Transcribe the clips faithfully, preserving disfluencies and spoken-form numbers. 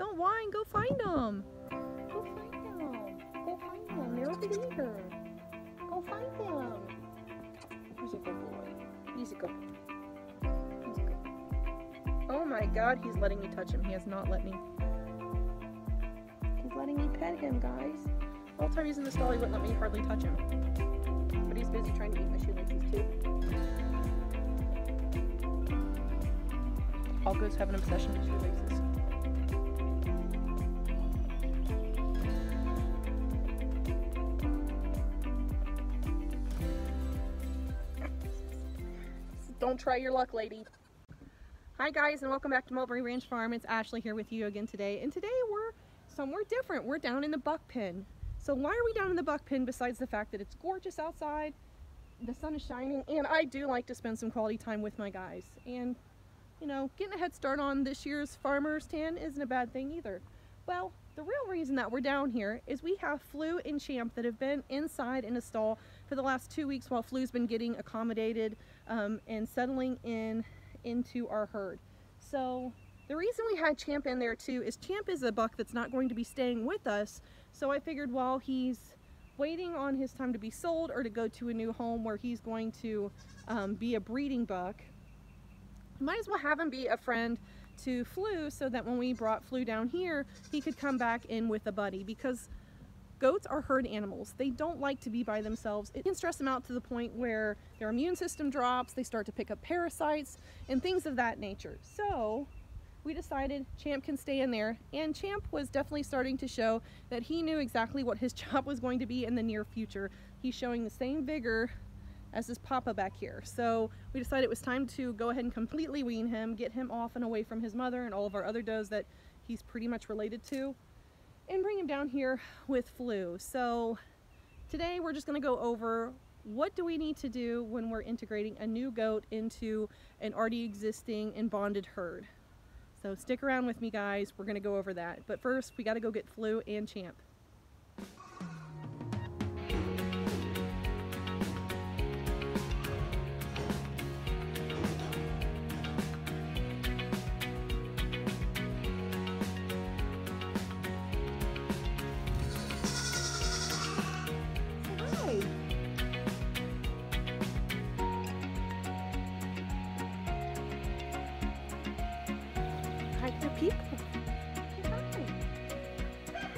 Don't whine. Go find them. Go find them. Go find them. They're over here. Go find them. He's a good boy. He's a good boy. He's a good boy. Oh my God, he's letting me touch him. He has not let me. He's letting me pet him, guys. The whole time he's in the stall, he wouldn't let me hardly touch him. But he's busy trying to eat my shoelaces too. All goats have an obsession with shoelaces. Don't try your luck, lady. Hi guys, and welcome back to Mulberry Branch Farm. It's Ashley here with you again today, and today we're somewhere different. We're down in the buck pen. So why are we down in the buck pen besides the fact that it's gorgeous outside, the sun is shining, and I do like to spend some quality time with my guys. And, you know, getting a head start on this year's farmer's tan isn't a bad thing either. Well, the real reason that we're down here is we have Flu and Champ that have been inside in a stall for the last two weeks while Flu's been getting accommodated um, and settling in into our herd. So the reason we had Champ in there too is Champ is a buck that's not going to be staying with us. So I figured while he's waiting on his time to be sold or to go to a new home where he's going to um, be a breeding buck, might as well have him be a friend to Flu so that when we brought Flu down here, he could come back in with a buddy, because goats are herd animals. They don't like to be by themselves. It can stress them out to the point where their immune system drops, they start to pick up parasites and things of that nature. So we decided Champ can stay in there, and Champ was definitely starting to show that he knew exactly what his job was going to be in the near future. He's showing the same vigor as his papa back here. So we decided it was time to go ahead and completely wean him, get him off and away from his mother and all of our other does that he's pretty much related to, and bring him down here with Flu. So today we're just gonna go over what do we need to do when we're integrating a new goat into an already existing and bonded herd. So stick around with me, guys. We're gonna go over that. But first, we gotta go get Flu and Champ.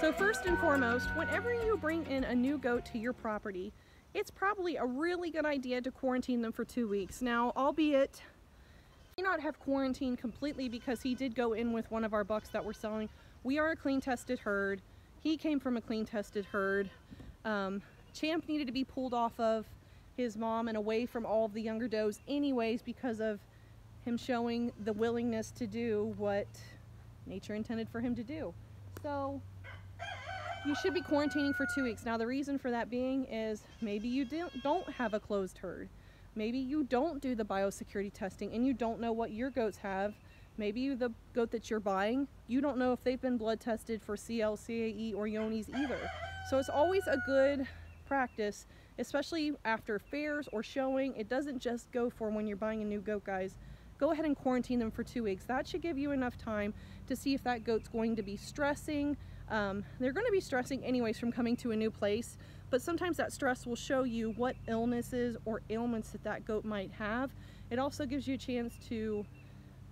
So first and foremost, whenever you bring in a new goat to your property, it's probably a really good idea to quarantine them for two weeks. Now, albeit we may not have quarantined completely because he did go in with one of our bucks that we're selling. We are a clean tested herd. He came from a clean tested herd. Um, Champ needed to be pulled off of his mom and away from all of the younger does anyways because of him showing the willingness to do what nature intended for him to do. So you should be quarantining for two weeks. Now the reason for that being is maybe you don't have a closed herd. Maybe you don't do the biosecurity testing and you don't know what your goats have. Maybe the goat that you're buying, you don't know if they've been blood tested for C L C A E or Yonis either. So it's always a good practice, especially after fairs or showing. It doesn't just go for when you're buying a new goat, guys. Go ahead and quarantine them for two weeks. That should give you enough time to see if that goat's going to be stressing. Um, they're going to be stressing anyways from coming to a new place, but sometimes that stress will show you what illnesses or ailments that that goat might have. It also gives you a chance to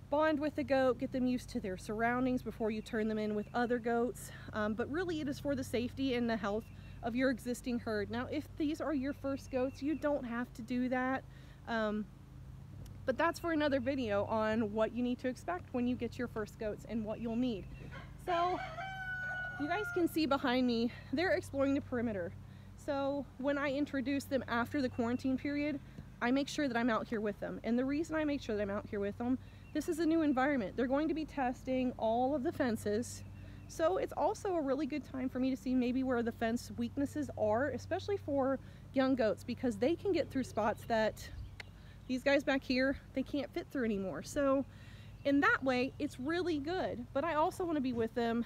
bond with the goat, get them used to their surroundings before you turn them in with other goats. Um, but really it is for the safety and the health of your existing herd. Now, if these are your first goats, you don't have to do that. Um, But that's for another video on what you need to expect when you get your first goats and what you'll need. So you guys can see behind me, they're exploring the perimeter. So when I introduce them after the quarantine period, I make sure that I'm out here with them. And the reason I make sure that I'm out here with them, this is a new environment. They're going to be testing all of the fences. So it's also a really good time for me to see maybe where the fence weaknesses are, especially for young goats, because they can get through spots that these guys back here, they can't fit through anymore. So in that way, it's really good. But I also want to be with them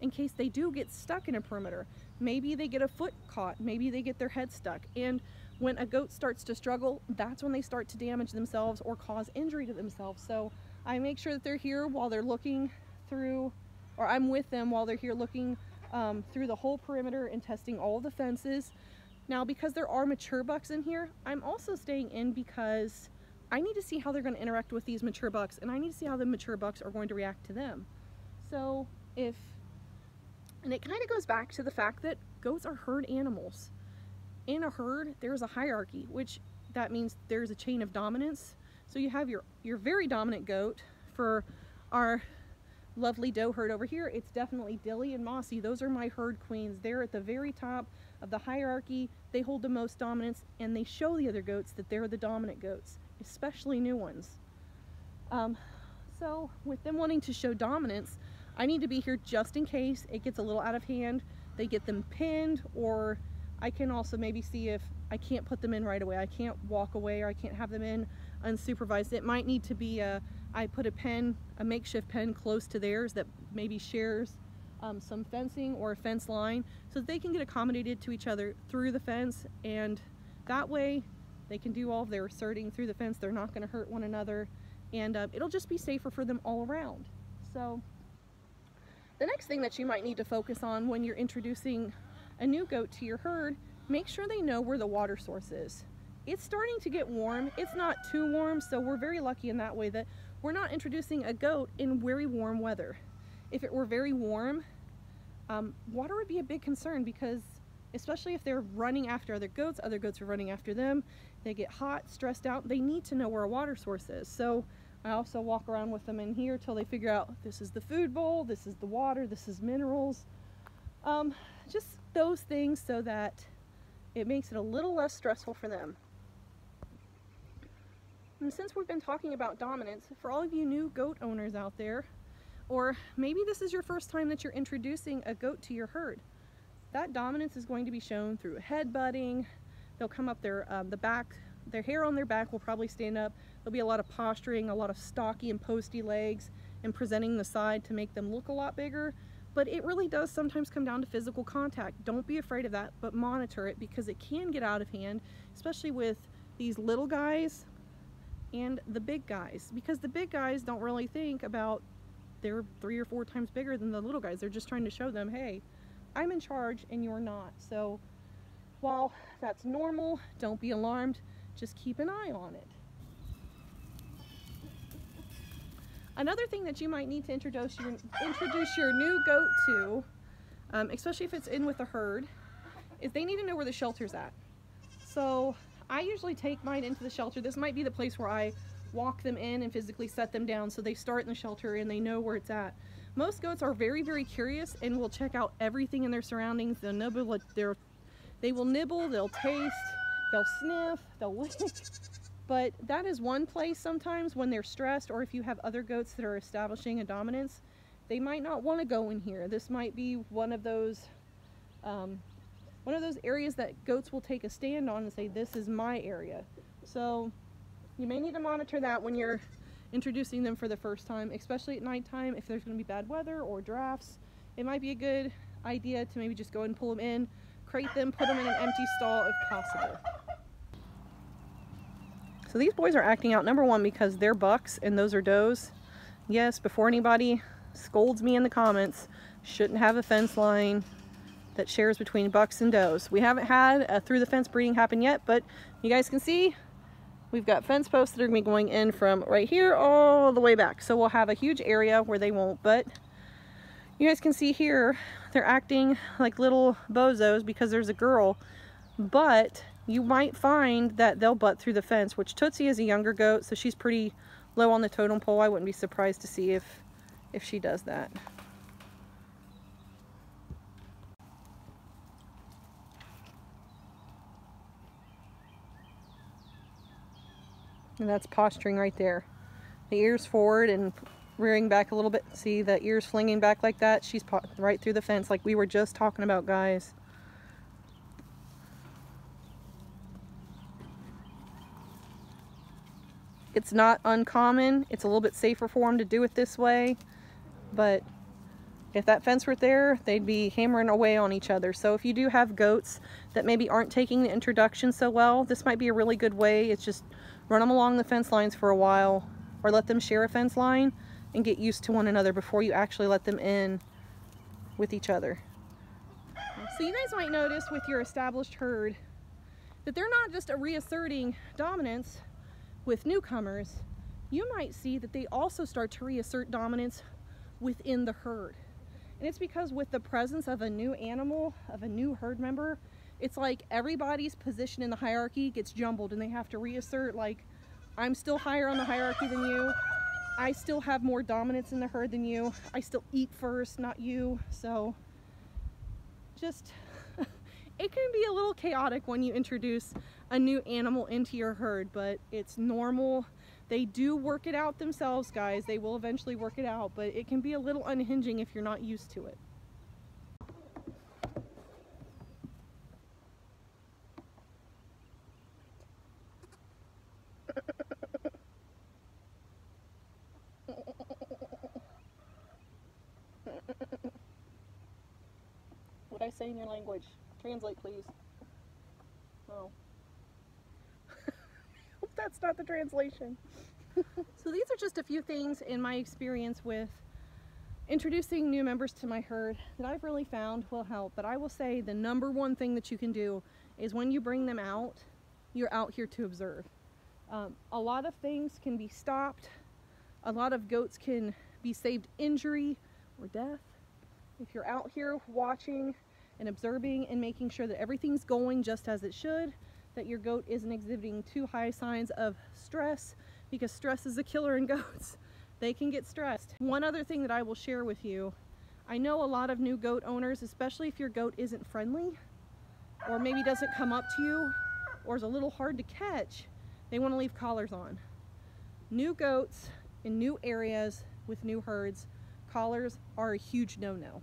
in case they do get stuck in a perimeter. Maybe they get a foot caught, maybe they get their head stuck. And when a goat starts to struggle, that's when they start to damage themselves or cause injury to themselves. So I make sure that they're here while they're looking through or I'm with them while they're here looking um, through the whole perimeter and testing all the fences. Now, because there are mature bucks in here, I'm also staying in because I need to see how they're going to interact with these mature bucks, and I need to see how the mature bucks are going to react to them. So if, and it kind of goes back to the fact that goats are herd animals. In a herd, there's a hierarchy, which that means there's a chain of dominance. So you have your, your very dominant goat. For our lovely doe herd over here, it's definitely Dilly and Mossy. Those are my herd queens. They're at the very top of the hierarchy. They hold the most dominance, and they show the other goats that they're the dominant goats, especially new ones. Um, so with them wanting to show dominance, I need to be here just in case it gets a little out of hand. They get them pinned, or I can also maybe see if I can't put them in right away. I can't walk away, or I can't have them in unsupervised. It might need to be a, I put a pen, a makeshift pen close to theirs that maybe shares um, some fencing or a fence line, so that they can get accommodated to each other through the fence, and that way they can do all of their asserting through the fence. They're not gonna hurt one another, and uh, it'll just be safer for them all around. So the next thing that you might need to focus on when you're introducing a new goat to your herd, make sure they know where the water source is. It's starting to get warm. It's not too warm, so we're very lucky in that way that we're not introducing a goat in very warm weather. If it were very warm, um, water would be a big concern, because especially if they're running after other goats, other goats are running after them, they get hot, stressed out, they need to know where a water source is. So I also walk around with them in here till they figure out, this is the food bowl, this is the water, this is minerals. Um, just those things, so that it makes it a little less stressful for them. And since we've been talking about dominance, for all of you new goat owners out there, or maybe this is your first time that you're introducing a goat to your herd, that dominance is going to be shown through headbutting. They'll come up their, um, the back, their hair on their back will probably stand up. There'll be a lot of posturing, a lot of stocky and posty legs, and presenting the side to make them look a lot bigger. But it really does sometimes come down to physical contact. Don't be afraid of that, but monitor it, because it can get out of hand, especially with these little guys and the big guys, because the big guys don't really think about they're three or four times bigger than the little guys. They're just trying to show them, hey, I'm in charge and you're not. So while that's normal, don't be alarmed. Just keep an eye on it. Another thing that you might need to introduce your, introduce your new goat to, um, especially if it's in with a herd, is they need to know where the shelter's at. So I usually take mine into the shelter. This might be the place where I walk them in and physically set them down, so they start in the shelter and they know where it's at. Most goats are very, very curious and will check out everything in their surroundings. They'll nibble, they will nibble, they'll taste, they'll sniff, they'll lick. But that is one place sometimes when they're stressed, or if you have other goats that are establishing a dominance, they might not want to go in here. This might be one of those um, one of those areas that goats will take a stand on and say, this is my area. So you may need to monitor that when you're introducing them for the first time, especially at nighttime. If there's going to be bad weather or drafts, it might be a good idea to maybe just go and pull them in, crate them, put them in an empty stall if possible. So these boys are acting out, number one, because they're bucks and those are does. Yes, before anybody scolds me in the comments, shouldn't have a fence line that shares between bucks and does. We haven't had a through the fence breeding happen yet, but you guys can see we've got fence posts that are gonna be going in from right here all the way back. So we'll have a huge area where they won't, but you guys can see here, they're acting like little bozos because there's a girl, but you might find that they'll butt through the fence, which Tootsie is a younger goat, so she's pretty low on the totem pole. I wouldn't be surprised to see if, if she does that. And that's posturing right there. The ears forward and rearing back a little bit. See the ears flinging back like that? She's right through the fence like we were just talking about, guys. It's not uncommon. It's a little bit safer for them to do it this way, but if that fence were there, they'd be hammering away on each other. So if you do have goats that maybe aren't taking the introduction so well, this might be a really good way. It's just run them along the fence lines for a while, or let them share a fence line and get used to one another before you actually let them in with each other. So you guys might notice with your established herd that they're not just reasserting dominance with newcomers. You might see that they also start to reassert dominance within the herd. And it's because with the presence of a new animal, of a new herd member, it's like everybody's position in the hierarchy gets jumbled and they have to reassert, like, I'm still higher on the hierarchy than you. I still have more dominance in the herd than you. I still eat first, not you. So just, it can be a little chaotic when you introduce a new animal into your herd, but it's normal. They do work it out themselves, guys. They will eventually work it out, but it can be a little unhinging if you're not used to it. What I say in your language? Translate, please. Oh. That's not the translation. So these are just a few things in my experience with introducing new members to my herd that I've really found will help. But I will say the number one thing that you can do is when you bring them out, you're out here to observe. Um, a lot of things can be stopped. A lot of goats can be saved injury or death if you're out here watching and observing and making sure that everything's going just as it should, that your goat isn't exhibiting too high signs of stress, because stress is a killer in goats. They can get stressed. One other thing that I will share with you, I know a lot of new goat owners, especially if your goat isn't friendly or maybe doesn't come up to you or is a little hard to catch, they want to leave collars on. New goats in new areas with new herds, collars are a huge no-no.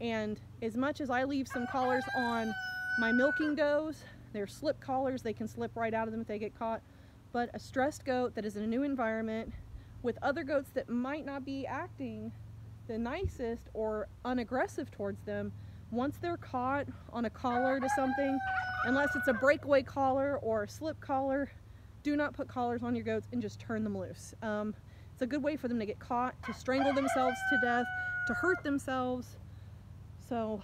And as much as I leave some collars on my milking does, they're slip collars, they can slip right out of them if they get caught. But a stressed goat that is in a new environment with other goats that might not be acting the nicest or unaggressive towards them, once they're caught on a collar to something, unless it's a breakaway collar or a slip collar, do not put collars on your goats and just turn them loose. Um, it's a good way for them to get caught, to strangle themselves to death, to hurt themselves. So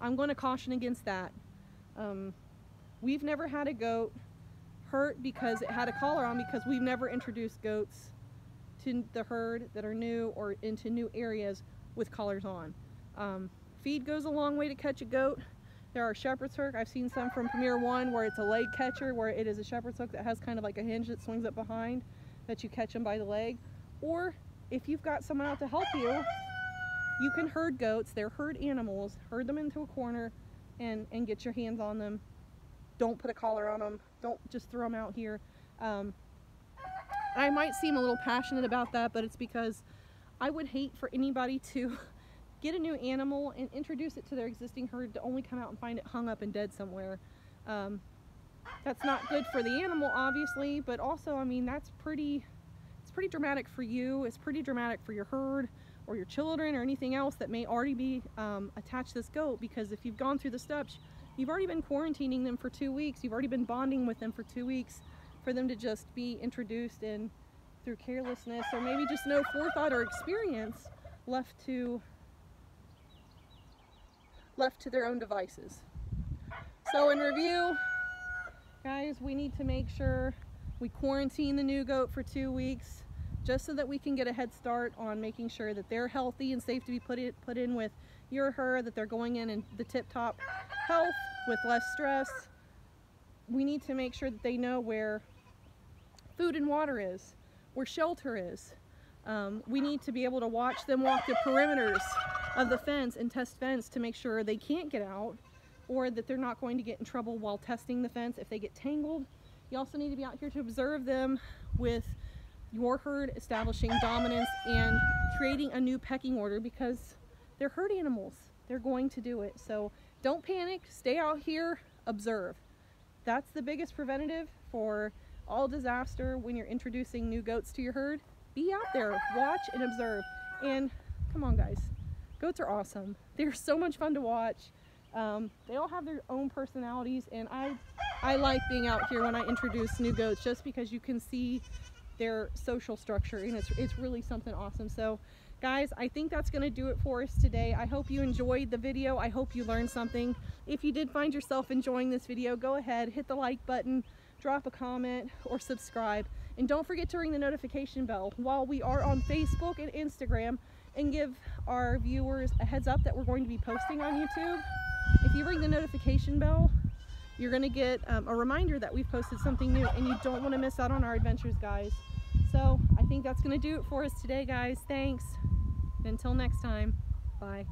I'm going to caution against that. Um, We've never had a goat hurt because it had a collar on, because we've never introduced goats to the herd that are new or into new areas with collars on. Um, feed goes a long way to catch a goat. There are shepherd's hook. I've seen some from Premier One where it's a leg catcher, where it is a shepherd's hook that has kind of like a hinge that swings up behind, that you catch them by the leg. Or if you've got someone out to help you, you can herd goats. They're herd animals. Herd them into a corner and, and get your hands on them. Don't put a collar on them. Don't just throw them out here. Um, I might seem a little passionate about that, but it's because I would hate for anybody to get a new animal and introduce it to their existing herd to only come out and find it hung up and dead somewhere. Um, that's not good for the animal, obviously, but also, I mean, that's pretty, it's pretty dramatic for you. It's pretty dramatic for your herd or your children or anything else that may already be um, attached to this goat, because if you've gone through the steps, you've already been quarantining them for two weeks. You've already been bonding with them for two weeks for them to just be introduced in through carelessness or maybe just no forethought or experience, left to, left to their own devices. So in review, guys, we need to make sure we quarantine the new goat for two weeks just so that we can get a head start on making sure that they're healthy and safe to be put in, put in with your herd, that they're going in in the tip-top health with less stress. We need to make sure that they know where food and water is, where shelter is. Um, we need to be able to watch them walk the perimeters of the fence and test fence to make sure they can't get out or that they're not going to get in trouble while testing the fence if they get tangled. You also need to be out here to observe them with your herd, establishing dominance and creating a new pecking order, because they're herd animals. They're going to do it. So don't panic. Stay out here. Observe. That's the biggest preventative for all disaster when you're introducing new goats to your herd. Be out there. Watch and observe. And come on, guys. Goats are awesome. They're so much fun to watch. Um, they all have their own personalities. And I, I like being out here when I introduce new goats, just because you can see their social structure. And it's, it's really something awesome. So Guys, I think that's going to do it for us today. I hope you enjoyed the video. I hope you learned something. If you did find yourself enjoying this video, go ahead, hit the like button, drop a comment, or subscribe. And don't forget to ring the notification bell while we are on Facebook and Instagram, and give our viewers a heads up that we're going to be posting on YouTube. If you ring the notification bell, you're going to get um, a reminder that we've posted something new, and you don't want to miss out on our adventures, guys. So I think that's going to do it for us today, guys. Thanks. Until next time, bye.